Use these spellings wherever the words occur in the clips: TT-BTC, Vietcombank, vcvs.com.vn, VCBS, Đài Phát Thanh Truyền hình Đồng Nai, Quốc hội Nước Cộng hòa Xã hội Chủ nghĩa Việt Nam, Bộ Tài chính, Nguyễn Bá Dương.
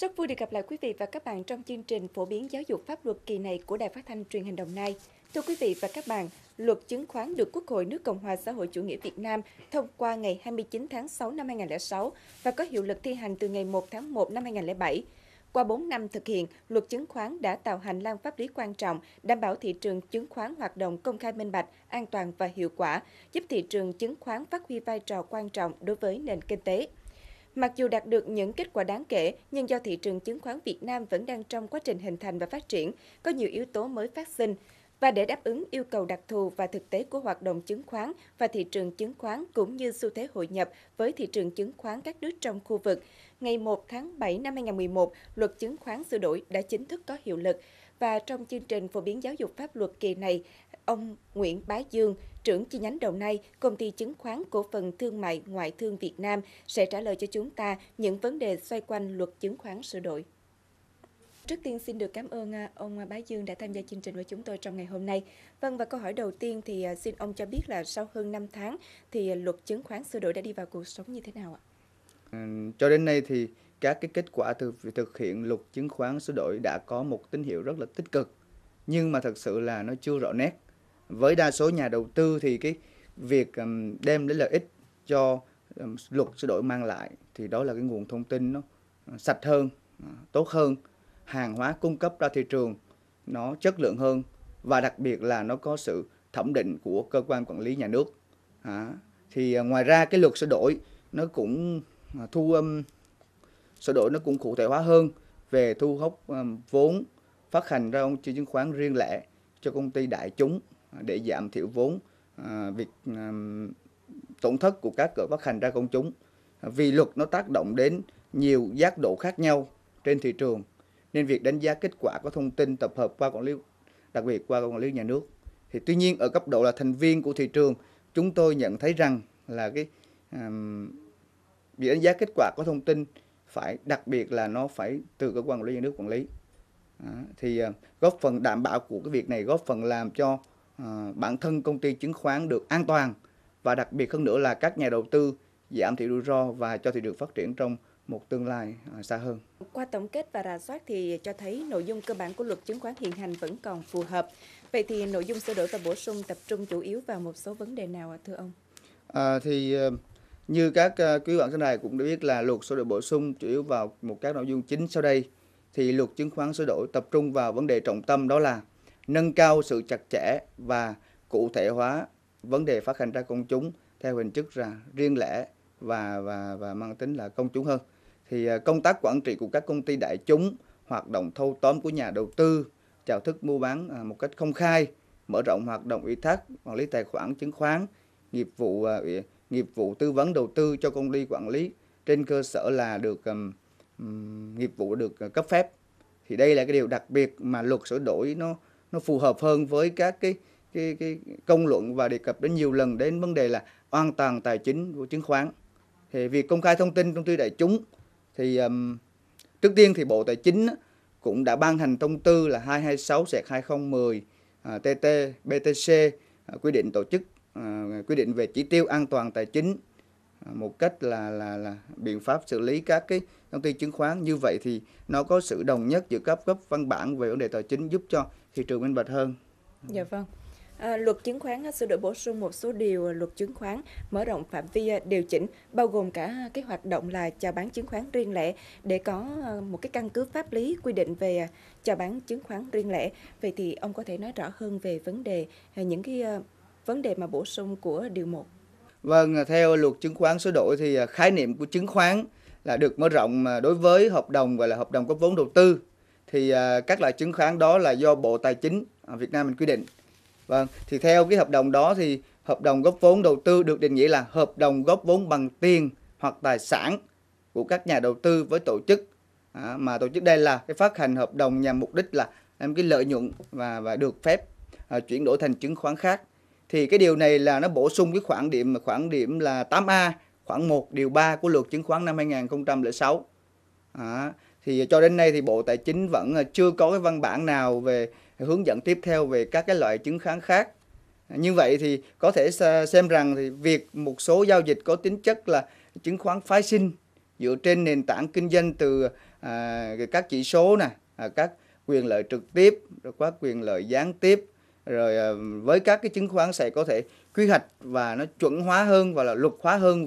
Rất vui được gặp lại quý vị và các bạn trong chương trình phổ biến giáo dục pháp luật kỳ này của Đài Phát Thanh Truyền hình Đồng Nai. Thưa quý vị và các bạn, luật chứng khoán được Quốc hội nước Cộng hòa Xã hội Chủ nghĩa Việt Nam thông qua ngày 29 tháng 6 năm 2006 và có hiệu lực thi hành từ ngày 1 tháng 1 năm 2007. Qua 4 năm thực hiện, luật chứng khoán đã tạo hành lang pháp lý quan trọng, đảm bảo thị trường chứng khoán hoạt động công khai minh bạch, an toàn và hiệu quả, giúp thị trường chứng khoán phát huy vai trò quan trọng đối với nền kinh tế. Mặc dù đạt được những kết quả đáng kể, nhưng do thị trường chứng khoán Việt Nam vẫn đang trong quá trình hình thành và phát triển, có nhiều yếu tố mới phát sinh. Và để đáp ứng yêu cầu đặc thù và thực tế của hoạt động chứng khoán và thị trường chứng khoán cũng như xu thế hội nhập với thị trường chứng khoán các nước trong khu vực, ngày 1 tháng 7 năm 2011, luật chứng khoán sửa đổi đã chính thức có hiệu lực. Và trong chương trình phổ biến giáo dục pháp luật kỳ này, ông Nguyễn Bá Dương, trưởng chi nhánh Đồng Nai, Công ty Chứng khoán Cổ phần Thương mại Ngoại thương Việt Nam sẽ trả lời cho chúng ta những vấn đề xoay quanh luật chứng khoán sửa đổi. Trước tiên xin được cảm ơn ông Bá Dương đã tham gia chương trình với chúng tôi trong ngày hôm nay. Vâng, và câu hỏi đầu tiên thì xin ông cho biết là sau hơn 5 tháng thì luật chứng khoán sửa đổi đã đi vào cuộc sống như thế nào ạ? Cho đến nay thì các cái kết quả từ việc thực hiện luật chứng khoán sửa đổi đã có một tín hiệu rất là tích cực, nhưng mà thật sự là nó chưa rõ nét. Với đa số nhà đầu tư thì cái việc đem đến lợi ích cho luật sửa đổi mang lại thì đó là cái nguồn thông tin nó sạch hơn, tốt hơn, hàng hóa cung cấp ra thị trường nó chất lượng hơn và đặc biệt là nó có sự thẩm định của cơ quan quản lý nhà nước. Thì ngoài ra cái luật sửa đổi nó cũng cụ thể hóa hơn về thu hút vốn phát hành ra chứng khoán riêng lẻ cho công ty đại chúng để giảm thiểu vốn tổn thất của các cổ phát hành ra công chúng. Vì luật nó tác động đến nhiều giác độ khác nhau trên thị trường nên việc đánh giá kết quả có thông tin tập hợp qua quản lý, đặc biệt qua quản lý nhà nước. Thì tuy nhiên ở cấp độ là thành viên của thị trường, chúng tôi nhận thấy rằng là cái việc đánh giá kết quả có thông tin phải đặc biệt là nó phải từ cơ quan quản lý nhà nước quản lý. Thì góp phần đảm bảo của cái việc này góp phần làm cho bản thân công ty chứng khoán được an toàn và đặc biệt hơn nữa là các nhà đầu tư giảm thiểu rủi ro và cho thị trường phát triển trong một tương lai xa hơn. Qua tổng kết và rà soát thì cho thấy nội dung cơ bản của luật chứng khoán hiện hành vẫn còn phù hợp. Vậy thì nội dung sửa đổi và bổ sung tập trung chủ yếu vào một số vấn đề nào thưa ông? Như các quý bạn trên đài cũng đã biết là luật sửa đổi bổ sung chủ yếu vào các nội dung chính sau đây. Thì luật chứng khoán sửa đổi tập trung vào vấn đề trọng tâm đó là nâng cao sự chặt chẽ và cụ thể hóa vấn đề phát hành ra công chúng theo hình thức là riêng lẻ và mang tính là công chúng hơn. Thì công tác quản trị của các công ty đại chúng, hoạt động thâu tóm của nhà đầu tư, chào thức mua bán một cách công khai, mở rộng hoạt động ủy thác quản lý tài khoản chứng khoán, nghiệp vụ tư vấn đầu tư cho công ty quản lý trên cơ sở là được nghiệp vụ được cấp phép. Thì đây là cái điều đặc biệt mà luật sửa đổi nó phù hợp hơn với các cái công luận và đề cập đến nhiều lần đến vấn đề là an toàn tài chính của chứng khoán. Thì việc công khai thông tin công ty đại chúng thì trước tiên thì Bộ Tài chính cũng đã ban hành thông tư là 226/2010 TT BTC quy định tổ chức quy định về chỉ tiêu an toàn tài chính một cách là biện pháp xử lý các cái công ty chứng khoán. Như vậy thì nó có sự đồng nhất giữa các cấp văn bản về vấn đề tài chính giúp cho thị trường minh bạch hơn. Dạ vâng. Luật chứng khoán sửa đổi bổ sung một số điều luật chứng khoán, mở rộng phạm vi điều chỉnh bao gồm cả cái hoạt động là chào bán chứng khoán riêng lẻ để có một cái căn cứ pháp lý quy định về chào bán chứng khoán riêng lẻ. Vậy thì ông có thể nói rõ hơn về vấn đề những cái vấn đề mà bổ sung của điều 1? Vâng, theo luật chứng khoán sửa đổi thì khái niệm của chứng khoán là được mở rộng đối với hợp đồng gọi là hợp đồng góp vốn đầu tư. Thì các loại chứng khoán đó là do Bộ Tài chính Việt Nam mình quy định. Vâng, thì theo cái hợp đồng đó thì hợp đồng góp vốn đầu tư được định nghĩa là hợp đồng góp vốn bằng tiền hoặc tài sản của các nhà đầu tư với tổ chức. Mà tổ chức đây là cái phát hành hợp đồng nhằm mục đích là em cái lợi nhuận và được phép chuyển đổi thành chứng khoán khác. Thì cái điều này là nó bổ sung cái khoản điểm là 8A khoảng 1 điều 3 của luật chứng khoán năm 2006. Thì cho đến nay thì Bộ Tài chính vẫn chưa có cái văn bản nào về hướng dẫn tiếp theo về các cái loại chứng khoán khác. Như vậy thì có thể xem rằng thì việc một số giao dịch có tính chất là chứng khoán phái sinh dựa trên nền tảng kinh doanh từ các chỉ số nè, các quyền lợi trực tiếp, rồi các quyền lợi gián tiếp, rồi với các cái chứng khoán sẽ có thể quy hoạch và nó chuẩn hóa hơn và là luật hóa hơn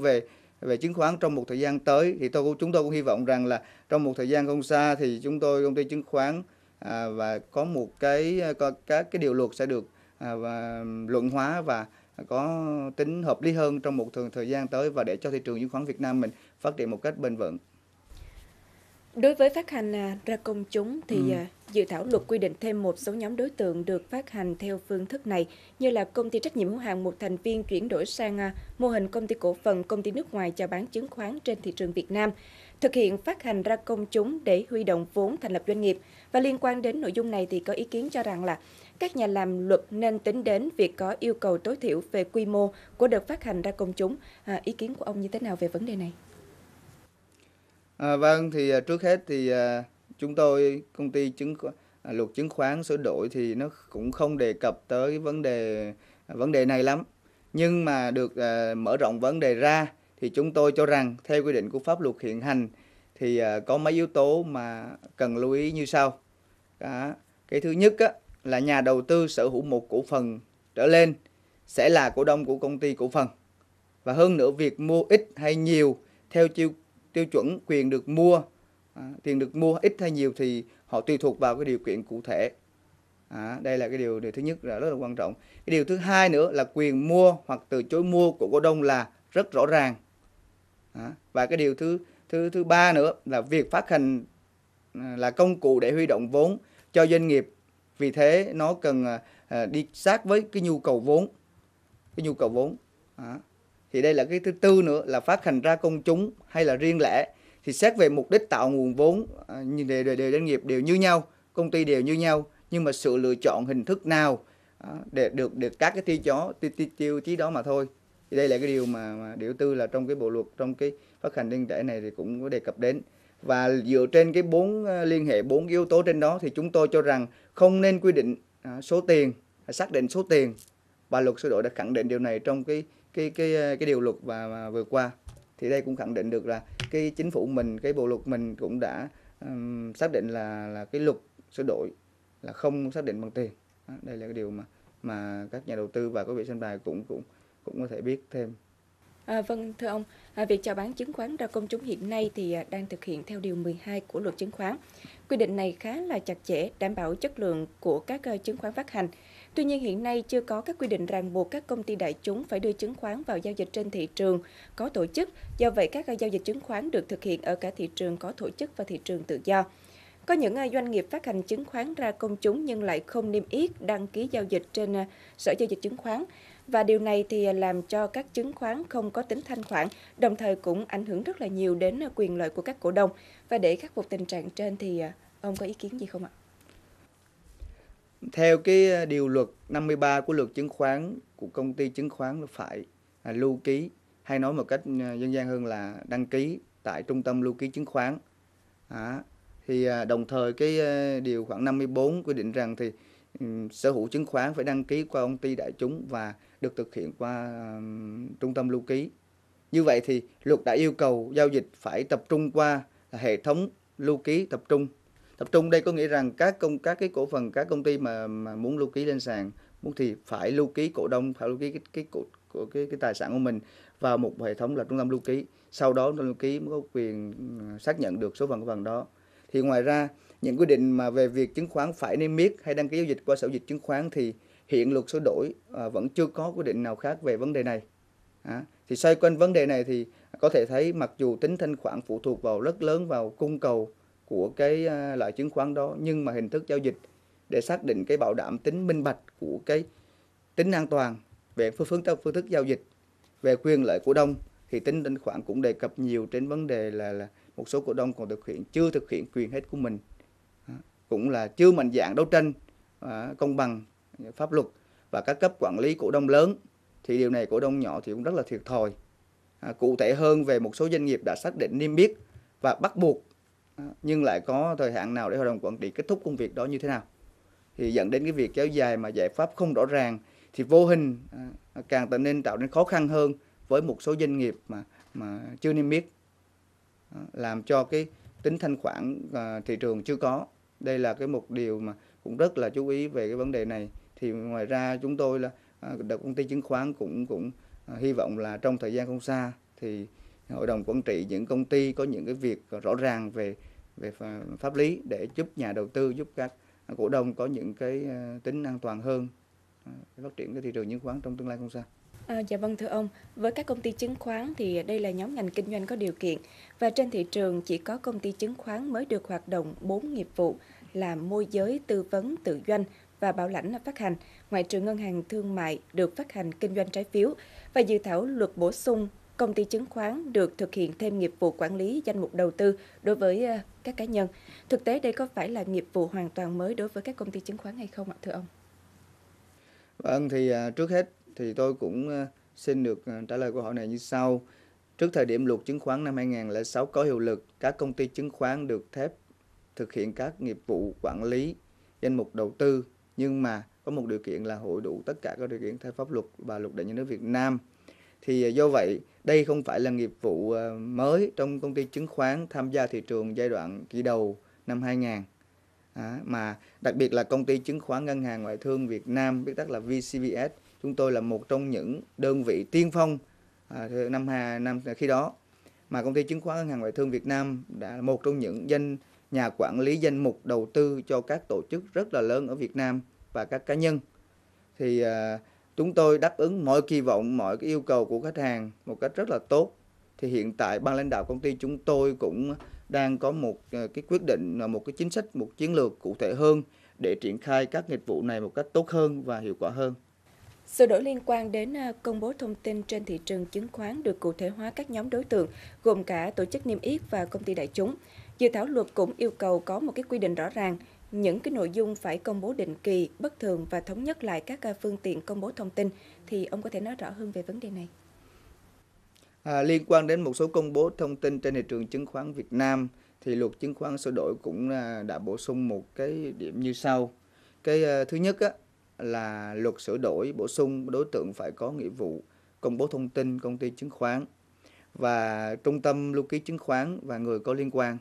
về chứng khoán trong một thời gian tới. Thì chúng tôi cũng hy vọng rằng là trong một thời gian không xa thì chúng tôi, công ty chứng khoán và có một cái các cái điều luật sẽ được luận hóa và có tính hợp lý hơn trong một thời gian tới, và để cho thị trường chứng khoán Việt Nam mình phát triển một cách bền vững. Đối với phát hành ra công chúng thì dự thảo luật quy định thêm một số nhóm đối tượng được phát hành theo phương thức này, như là công ty trách nhiệm hữu hạn một thành viên chuyển đổi sang mô hình công ty cổ phần, công ty nước ngoài chào bán chứng khoán trên thị trường Việt Nam, thực hiện phát hành ra công chúng để huy động vốn thành lập doanh nghiệp. Và liên quan đến nội dung này thì có ý kiến cho rằng là các nhà làm luật nên tính đến việc có yêu cầu tối thiểu về quy mô của đợt phát hành ra công chúng. Ý kiến của ông như thế nào về vấn đề này? Vâng, thì trước hết thì chúng tôi, công ty luật chứng khoán sửa đổi thì nó cũng không đề cập tới vấn đề này lắm. Nhưng mà được mở rộng vấn đề ra thì chúng tôi cho rằng theo quy định của pháp luật hiện hành thì có mấy yếu tố mà cần lưu ý như sau. Cái thứ nhất là nhà đầu tư sở hữu một cổ phần trở lên sẽ là cổ đông của công ty cổ phần. Và hơn nữa, việc mua ít hay nhiều theo tiêu chuẩn tiền được mua ít hay nhiều thì họ tùy thuộc vào cái điều kiện cụ thể. Đây là cái điều thứ nhất là rất là quan trọng. Cái điều thứ hai nữa là quyền mua hoặc từ chối mua của cổ đông là rất rõ ràng. Và cái điều thứ ba nữa là việc phát hành là công cụ để huy động vốn cho doanh nghiệp. Vì thế nó cần đi sát với cái nhu cầu vốn. Thì đây là cái thứ tư nữa là phát hành ra công chúng hay là riêng lẻ thì xét về mục đích tạo nguồn vốn đều doanh nghiệp đều như nhau, công ty đều như nhau, nhưng mà sự lựa chọn hình thức nào để được các cái tiêu chí đó mà thôi. Thì đây là cái điều mà điều tư là trong cái bộ luật, trong cái phát hành riêng lẻ này thì cũng có đề cập đến. Và dựa trên cái liên hệ bốn yếu tố trên đó thì chúng tôi cho rằng không nên quy định số tiền, xác định số tiền, và luật sửa đổi đã khẳng định điều này trong cái điều luật và vừa qua. Thì đây cũng khẳng định được là cái chính phủ mình, cái bộ luật mình cũng đã xác định là cái luật sửa đổi là không xác định bằng tiền. Đây là cái điều mà các nhà đầu tư và các vị sân bài cũng có thể biết thêm. Vâng, thưa ông, việc chào bán chứng khoán ra công chúng hiện nay thì đang thực hiện theo điều 12 của luật chứng khoán. Quy định này khá là chặt chẽ, đảm bảo chất lượng của các chứng khoán phát hành. Tuy nhiên hiện nay chưa có các quy định ràng buộc các công ty đại chúng phải đưa chứng khoán vào giao dịch trên thị trường có tổ chức. Do vậy các giao dịch chứng khoán được thực hiện ở cả thị trường có tổ chức và thị trường tự do. Có những doanh nghiệp phát hành chứng khoán ra công chúng nhưng lại không niêm yết đăng ký giao dịch trên Sở Giao dịch Chứng khoán. Và điều này thì làm cho các chứng khoán không có tính thanh khoản, đồng thời cũng ảnh hưởng rất là nhiều đến quyền lợi của các cổ đông. Và để khắc phục tình trạng trên thì ông có ý kiến gì không ạ? Theo cái điều luật 53 của luật chứng khoán, của công ty chứng khoán phải lưu ký, hay nói một cách dân gian hơn là đăng ký tại trung tâm lưu ký chứng khoán. Thì đồng thời cái điều khoảng 54 quy định rằng thì sở hữu chứng khoán phải đăng ký qua công ty đại chúng và được thực hiện qua trung tâm lưu ký. Như vậy thì luật đã yêu cầu giao dịch phải tập trung qua hệ thống lưu ký tập trung. Tập trung đây có nghĩa rằng các cái cổ phần, các công ty mà muốn lưu ký lên sàn thì phải lưu ký cổ đông, phải lưu ký cái tài sản của mình vào một hệ thống là trung tâm lưu ký. Sau đó trung tâm lưu ký mới có quyền xác nhận được số phần cổ phần đó. Thì ngoài ra, những quy định mà về việc chứng khoán phải niêm yết hay đăng ký giao dịch qua Sở Giao dịch Chứng khoán thì hiện luật sửa đổi vẫn chưa có quy định nào khác về vấn đề này. Thì xoay quanh vấn đề này thì có thể thấy mặc dù tính thanh khoản phụ thuộc vào rất lớn vào cung cầu của cái loại chứng khoán đó, nhưng mà hình thức giao dịch để xác định cái bảo đảm tính minh bạch của cái tính an toàn về phương thức giao dịch, về quyền lợi cổ đông thì tính thanh khoản cũng đề cập nhiều trên vấn đề là một số cổ đông còn chưa thực hiện quyền hết của mình, cũng là chưa mạnh dạn đấu tranh công bằng pháp luật, và các cấp quản lý cổ đông lớn thì điều này cổ đông nhỏ thì cũng rất là thiệt thòi. Cụ thể hơn về một số doanh nghiệp đã xác định niêm yết và bắt buộc nhưng lại có thời hạn nào để hội đồng quản trị kết thúc công việc đó như thế nào, thì dẫn đến cái việc kéo dài mà giải pháp không rõ ràng thì vô hình càng tạo nên khó khăn hơn với một số doanh nghiệp mà chưa niêm yết, làm cho cái tính thanh khoản thị trường chưa có. Đây là một điều mà cũng rất là chú ý về cái vấn đề này. Thì ngoài ra chúng tôi là công ty chứng khoán cũng hy vọng là trong thời gian không xa thì hội đồng quản trị những công ty có những cái việc rõ ràng về pháp lý để giúp nhà đầu tư, giúp các cổ đông có những cái tính an toàn hơn, phát triển cái thị trường chứng khoán trong tương lai không xa. Dạ vâng thưa ông, với các công ty chứng khoán thì đây là nhóm ngành kinh doanh có điều kiện và trên thị trường chỉ có công ty chứng khoán mới được hoạt động 4 nghiệp vụ là môi giới, tư vấn, tự doanh và bảo lãnh phát hành, ngoại trừ ngân hàng thương mại được phát hành kinh doanh trái phiếu. Và dự thảo luật bổ sung công ty chứng khoán được thực hiện thêm nghiệp vụ quản lý danh mục đầu tư đối với các cá nhân. Thực tế đây có phải là nghiệp vụ hoàn toàn mới đối với các công ty chứng khoán hay không ạ thưa ông? Vâng, thì trước hết thì tôi cũng xin được trả lời câu hỏi này như sau. Trước thời điểm luật chứng khoán năm 2006 có hiệu lực, các công ty chứng khoán được phép thực hiện các nghiệp vụ quản lý danh mục đầu tư, nhưng mà có một điều kiện là hội đủ tất cả các điều kiện theo pháp luật và luật định nhà nước Việt Nam. Thì do vậy, đây không phải là nghiệp vụ mới trong công ty chứng khoán tham gia thị trường giai đoạn kỳ đầu năm 2000. Mà đặc biệt là công ty chứng khoán ngân hàng ngoại thương Việt Nam, viết tắt là VCBS, chúng tôi là một trong những đơn vị tiên phong năm khi đó. Mà công ty chứng khoán ngân hàng ngoại thương Việt Nam đã là một trong những nhà quản lý danh mục đầu tư cho các tổ chức rất là lớn ở Việt Nam và các cá nhân. Thì chúng tôi đáp ứng mọi kỳ vọng, mọi cái yêu cầu của khách hàng một cách rất là tốt. Thì hiện tại ban lãnh đạo công ty chúng tôi cũng đang có một cái quyết định, một cái chính sách, một chiến lược cụ thể hơn để triển khai các nghiệp vụ này một cách tốt hơn và hiệu quả hơn. Sửa đổi liên quan đến công bố thông tin trên thị trường chứng khoán được cụ thể hóa các nhóm đối tượng, gồm cả tổ chức niêm yết và công ty đại chúng. Dự thảo luật cũng yêu cầu có một cái quy định rõ ràng, những cái nội dung phải công bố định kỳ, bất thường và thống nhất lại các phương tiện công bố thông tin. Thì ông có thể nói rõ hơn về vấn đề này. Liên quan đến một số công bố thông tin trên thị trường chứng khoán Việt Nam, thì luật chứng khoán sửa đổi cũng đã bổ sung một cái điểm như sau. Cái thứ nhất là luật sửa đổi bổ sung đối tượng phải có nghĩa vụ công bố thông tin công ty chứng khoán và trung tâm lưu ký chứng khoán và người có liên quan.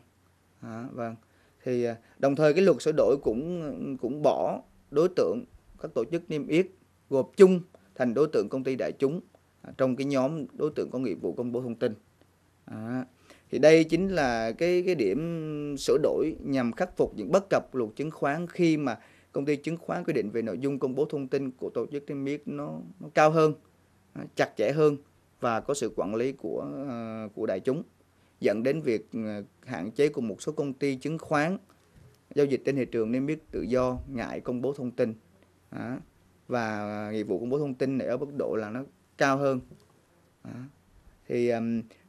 Vâng. Thì đồng thời cái luật sửa đổi cũng bỏ đối tượng các tổ chức niêm yết gộp chung thành đối tượng công ty đại chúng trong cái nhóm đối tượng có nghĩa vụ công bố thông tin. Thì đây chính là cái điểm sửa đổi nhằm khắc phục những bất cập luật chứng khoán khi mà công ty chứng khoán quy định về nội dung công bố thông tin của tổ chức niêm yết nó cao hơn, chặt chẽ hơn và có sự quản lý của đại chúng, dẫn đến việc hạn chế của một số công ty chứng khoán giao dịch trên thị trường niêm yết tự do ngại công bố thông tin. Và nghĩa vụ công bố thông tin này ở mức độ là nó cao hơn. Thì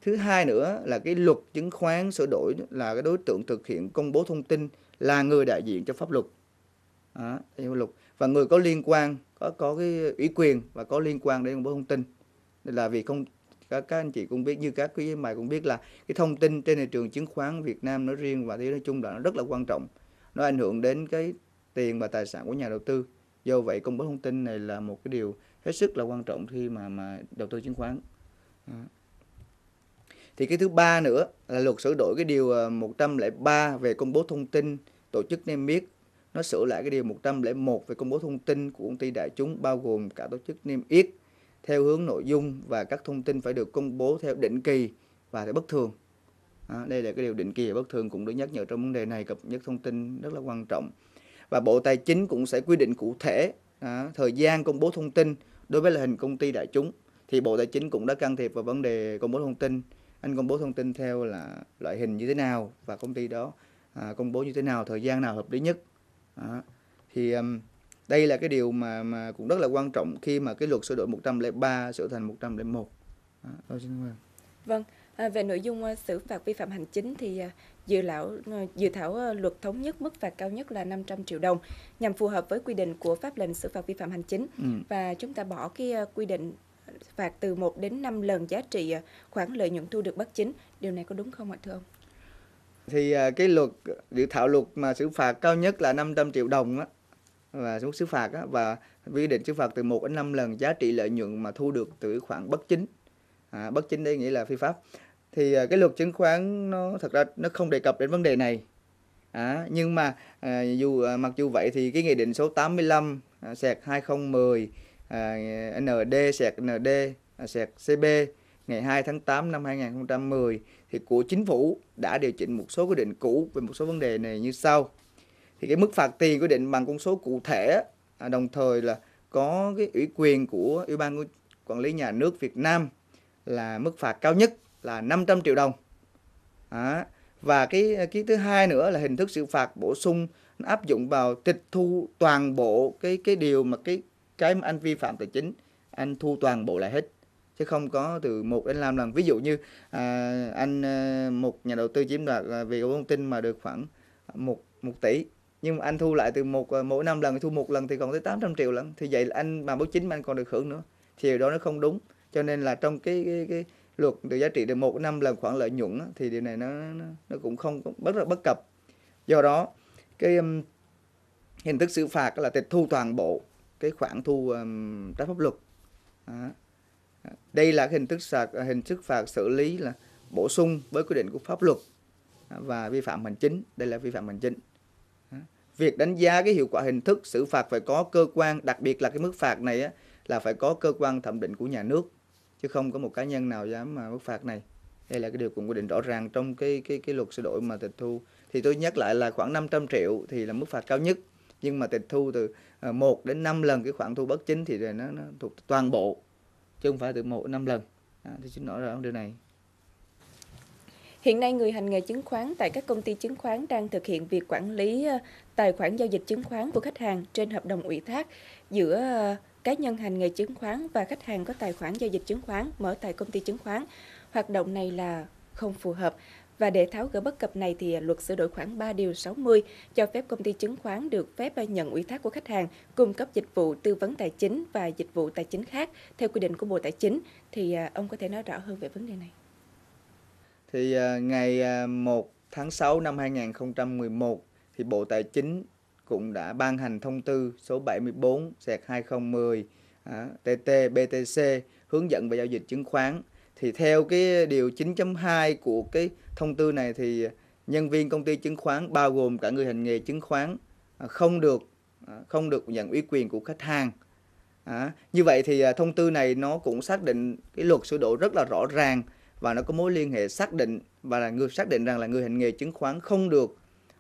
thứ hai nữa là cái luật chứng khoán sửa đổi là cái đối tượng thực hiện công bố thông tin là người đại diện cho pháp luật. Và người có liên quan có cái ủy quyền và có liên quan đến công bố thông tin. Đây là vì các anh chị cũng biết, như các quý vị mày cũng biết là cái thông tin trên thị trường chứng khoán Việt Nam nói riêng và thế nói chung là nó rất là quan trọng. Nó ảnh hưởng đến cái tiền và tài sản của nhà đầu tư. Do vậy công bố thông tin này là một cái điều hết sức là quan trọng khi mà đầu tư chứng khoán. Thì cái thứ ba nữa là luật sửa đổi cái điều 103 về công bố thông tin tổ chức niêm yết. Nó sửa lại cái điều 101 về công bố thông tin của công ty đại chúng bao gồm cả tổ chức niêm yết theo hướng nội dung và các thông tin phải được công bố theo định kỳ và theo bất thường. Đây là cái điều định kỳ và bất thường cũng được nhắc nhở trong vấn đề này, cập nhật thông tin rất là quan trọng. Và Bộ Tài chính cũng sẽ quy định cụ thể thời gian công bố thông tin đối với loại hình công ty đại chúng. Thì Bộ Tài chính cũng đã can thiệp vào vấn đề công bố thông tin. Anh công bố thông tin theo là loại hình như thế nào và công ty đó công bố như thế nào, thời gian nào hợp lý nhất. Thì đây là cái điều mà cũng rất là quan trọng khi mà cái luật sửa đổi 103 sửa thành 101. Vâng, về nội dung xử phạt vi phạm hành chính thì dự thảo luật thống nhất mức phạt cao nhất là 500 triệu đồng nhằm phù hợp với quy định của pháp lệnh xử phạt vi phạm hành chính. Và chúng ta bỏ cái quy định phạt từ 1 đến 5 lần giá trị khoản lợi nhuận thu được bất chính. Điều này có đúng không ạ thưa ông? Thì cái dự thảo luật mà xử phạt cao nhất là 500 triệu đồng và mức xử phạt và quy định xử phạt từ 1 đến 5 lần giá trị lợi nhuận mà thu được từ khoản bất chính. Bất chính đây nghĩa là phi pháp. thì cái luật chứng khoán nó thật ra nó không đề cập đến vấn đề này. Nhưng mà mặc dù vậy thì cái nghị định số 85/2010 ND/CB ngày 2 tháng 8 năm 2010 thì của chính phủ đã điều chỉnh một số quy định cũ về một số vấn đề này như sau. Thì cái mức phạt tiền quy định bằng con số cụ thể, đồng thời là có cái ủy quyền của Ủy ban Quản lý Nhà nước Việt Nam là mức phạt cao nhất là 500 triệu đồng. Và cái thứ hai nữa là hình thức xử phạt bổ sung, nó áp dụng vào tịch thu toàn bộ cái điều mà cái mà anh vi phạm tài chính, anh thu toàn bộ lại hết, chứ không có từ 1 đến 5 lần. Ví dụ như một nhà đầu tư chiếm đoạt vì công tin mà được khoảng 1 tỷ, nhưng mà anh thu lại từ mỗi 5 lần thu 1 lần thì còn tới 800 triệu lần, thì vậy là anh mà báo chính mà anh còn được hưởng nữa, thì điều đó nó không đúng. Cho nên là trong cái luật từ giá trị từ 1 đến 5 lần khoản lợi nhuận thì điều này nó cũng không bất cập. Do đó cái hình thức xử phạt là tịch thu toàn bộ cái khoản thu trái pháp luật. Đây là hình thức phạt xử lý là bổ sung với quy định của pháp luật và vi phạm hành chính. Đây là vi phạm hành chính. Việc đánh giá cái hiệu quả hình thức xử phạt phải có cơ quan, đặc biệt là cái mức phạt này là phải có cơ quan thẩm định của nhà nước, chứ không có một cá nhân nào dám mà mức phạt này. Đây là cái điều cũng quy định rõ ràng trong cái luật sửa đổi mà tịch thu. Thì tôi nhắc lại là khoảng 500 triệu thì là mức phạt cao nhất, nhưng mà tịch thu từ 1 đến 5 lần cái khoản thu bất chính thì nó thuộc toàn bộ, chứ không phải từ 1 đến 5 lần. Thì xin nói rõ điều này. Hiện nay, người hành nghề chứng khoán tại các công ty chứng khoán đang thực hiện việc quản lý tài khoản giao dịch chứng khoán của khách hàng trên hợp đồng ủy thác giữa cá nhân hành nghề chứng khoán và khách hàng có tài khoản giao dịch chứng khoán mở tại công ty chứng khoán. Hoạt động này là không phù hợp. Và để tháo gỡ bất cập này thì luật sửa đổi khoảng 3 điều 60 cho phép công ty chứng khoán được phép nhận ủy thác của khách hàng, cung cấp dịch vụ tư vấn tài chính và dịch vụ tài chính khác theo quy định của Bộ Tài chính. Thì ông có thể nói rõ hơn về vấn đề này. Thì ngày 1 tháng 6 năm 2011 thì Bộ Tài chính cũng đã ban hành thông tư số 74/2010 TT-BTC hướng dẫn về giao dịch chứng khoán. Thì theo cái điều 9.2 của cái thông tư này thì nhân viên công ty chứng khoán bao gồm cả người hành nghề chứng khoán không được nhận ủy quyền của khách hàng. Như vậy thì thông tư này nó cũng xác định cái luật sửa đổi rất là rõ ràng, và nó có mối liên hệ xác định, và là người xác định rằng là người hành nghề chứng khoán không được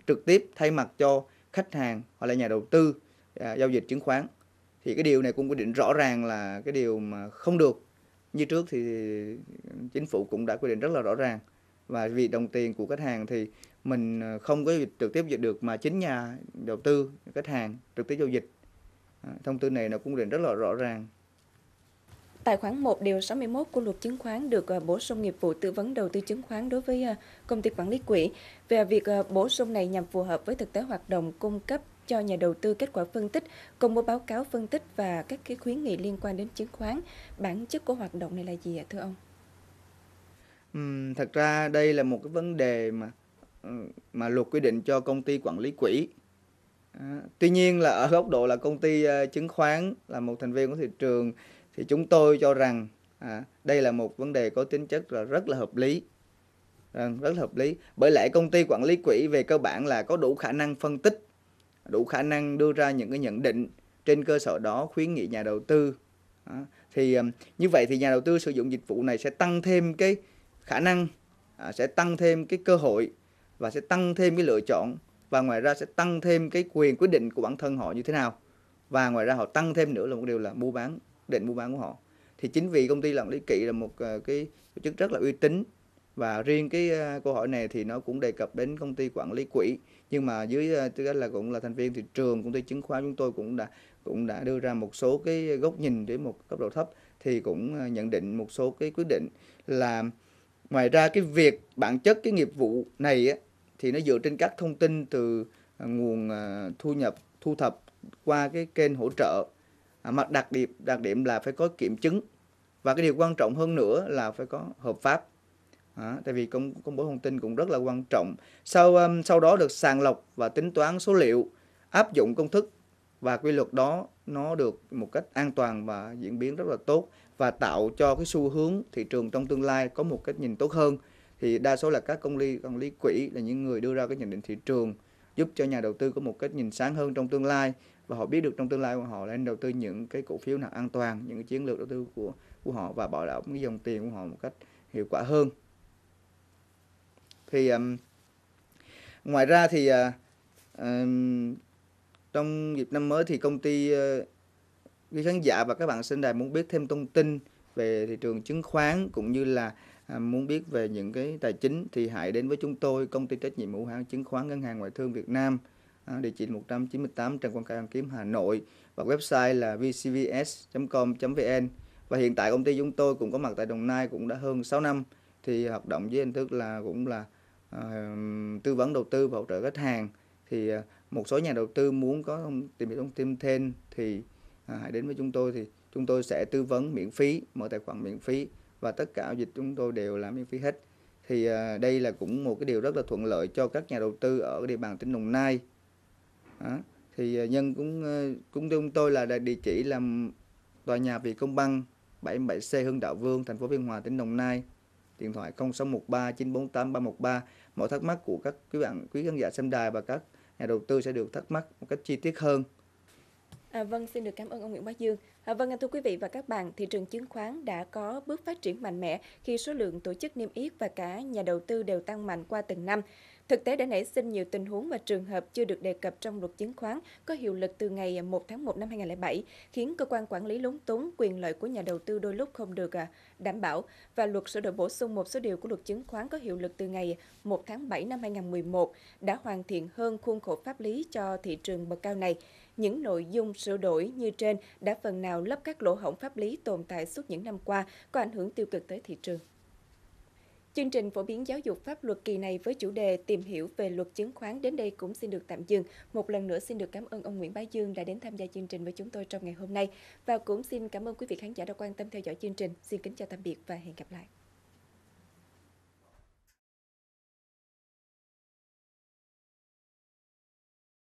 trực tiếp thay mặt cho khách hàng hoặc là nhà đầu tư giao dịch chứng khoán. Thì cái điều này cũng quy định rõ ràng là cái điều mà không được. Như trước thì chính phủ cũng đã quy định rất là rõ ràng, và vì đồng tiền của khách hàng thì mình không có trực tiếp dịch được, mà chính nhà đầu tư, khách hàng trực tiếp giao dịch. Thông tư này nó cũng quy định rất là rõ ràng. Tài khoản 1 điều 61 của luật chứng khoán được bổ sung nghiệp vụ tư vấn đầu tư chứng khoán đối với công ty quản lý quỹ. Về việc bổ sung này nhằm phù hợp với thực tế hoạt động, cung cấp cho nhà đầu tư kết quả phân tích, công bố báo cáo phân tích và các cái khuyến nghị liên quan đến chứng khoán. Bản chất của hoạt động này là gì ạ, thưa ông? Thật ra đây là một cái vấn đề mà luật quy định cho công ty quản lý quỹ. Tuy nhiên là ở góc độ là công ty chứng khoán, là một thành viên của thị trường, thì chúng tôi cho rằng đây là một vấn đề có tính chất là rất là hợp lý. Bởi lẽ công ty quản lý quỹ về cơ bản là có đủ khả năng phân tích, đủ khả năng đưa ra những cái nhận định, trên cơ sở đó khuyến nghị nhà đầu tư. Thì như vậy thì nhà đầu tư sử dụng dịch vụ này sẽ tăng thêm cái khả năng, sẽ tăng thêm cái cơ hội, và sẽ tăng thêm cái lựa chọn, và ngoài ra sẽ tăng thêm cái quyền quyết định của bản thân họ như thế nào. Và ngoài ra họ tăng thêm nữa là một điều là mua bán, định mua bán của họ. Thì chính vì công ty quản lý quỹ là một cái tổ chức rất là uy tín, và riêng cái câu hỏi này thì nó cũng đề cập đến công ty quản lý quỹ, nhưng mà dưới tư cách là cũng là thành viên thị trường, công ty chứng khoán, chúng tôi cũng đã đưa ra một số cái góc nhìn đến một cấp độ thấp, thì cũng nhận định một số cái quyết định là ngoài ra cái việc bản chất cái nghiệp vụ này thì nó dựa trên các thông tin từ nguồn thu nhập thu thập qua cái kênh hỗ trợ, mà đặc điểm là phải có kiểm chứng, và cái điều quan trọng hơn nữa là phải có hợp pháp. Tại vì công bố thông tin cũng rất là quan trọng. Sau đó được sàng lọc và tính toán số liệu, áp dụng công thức và quy luật đó nó được một cách an toàn và diễn biến rất là tốt, và tạo cho cái xu hướng thị trường trong tương lai có một cách nhìn tốt hơn. Thì đa số là các công lý quỹ là những người đưa ra cái nhận định thị trường, giúp cho nhà đầu tư có một cái nhìn sáng hơn trong tương lai, và họ biết được trong tương lai của họ nên đầu tư những cái cổ phiếu nào an toàn, những cái chiến lược đầu tư của họ và bảo đảm cái dòng tiền của họ một cách hiệu quả hơn. Thì ngoài ra thì trong dịp năm mới thì công ty, quý khán giả và các bạn xem đài muốn biết thêm thông tin về thị trường chứng khoán cũng như là muốn biết về những cái tài chính thì hãy đến với chúng tôi, Công ty trách nhiệm hữu hạn Chứng khoán Ngân hàng Ngoại thương Việt Nam, địa chỉ 198 Trần Quang Khải, Hoàn Kiếm, Hà Nội, và website là vcvs.com.vn. Và hiện tại công ty chúng tôi cũng có mặt tại Đồng Nai cũng đã hơn 6 năm, thì hoạt động với hình thức là cũng là tư vấn đầu tư và hỗ trợ khách hàng. Thì một số nhà đầu tư muốn có tìm hiểu thông tin thêm thì hãy đến với chúng tôi, thì chúng tôi sẽ tư vấn miễn phí, mở tài khoản miễn phí, và tất cả dịch chúng tôi đều làm miễn phí hết. Thì đây là cũng một cái điều rất là thuận lợi cho các nhà đầu tư ở địa bàn tỉnh Đồng Nai. Thì chúng tôi là địa chỉ là tòa nhà Vietcombank 77C Hưng Đạo Vương, thành phố Biên Hòa, tỉnh Đồng Nai. Điện thoại 0613 948 313. Mọi thắc mắc của các quý khán giả xem đài và các nhà đầu tư sẽ được thắc mắc một cách chi tiết hơn. Vâng, xin được cảm ơn ông Nguyễn Bá Dương. Vâng, thưa quý vị và các bạn, thị trường chứng khoán đã có bước phát triển mạnh mẽ khi số lượng tổ chức niêm yết và cả nhà đầu tư đều tăng mạnh qua từng năm. Thực tế đã nảy sinh nhiều tình huống và trường hợp chưa được đề cập trong luật chứng khoán có hiệu lực từ ngày 1 tháng 1 năm 2007, khiến cơ quan quản lý lúng túng, quyền lợi của nhà đầu tư đôi lúc không được đảm bảo. Và luật sửa đổi bổ sung một số điều của luật chứng khoán có hiệu lực từ ngày 1 tháng 7 năm 2011 đã hoàn thiện hơn khuôn khổ pháp lý cho thị trường bậc cao này. Những nội dung sửa đổi như trên đã phần nào lấp các lỗ hổng pháp lý tồn tại suốt những năm qua, có ảnh hưởng tiêu cực tới thị trường. Chương trình phổ biến giáo dục pháp luật kỳ này với chủ đề tìm hiểu về luật chứng khoán đến đây cũng xin được tạm dừng. Một lần nữa xin được cảm ơn ông Nguyễn Bá Dương đã đến tham gia chương trình với chúng tôi trong ngày hôm nay. Và cũng xin cảm ơn quý vị khán giả đã quan tâm theo dõi chương trình. Xin kính chào tạm biệt và hẹn gặp lại.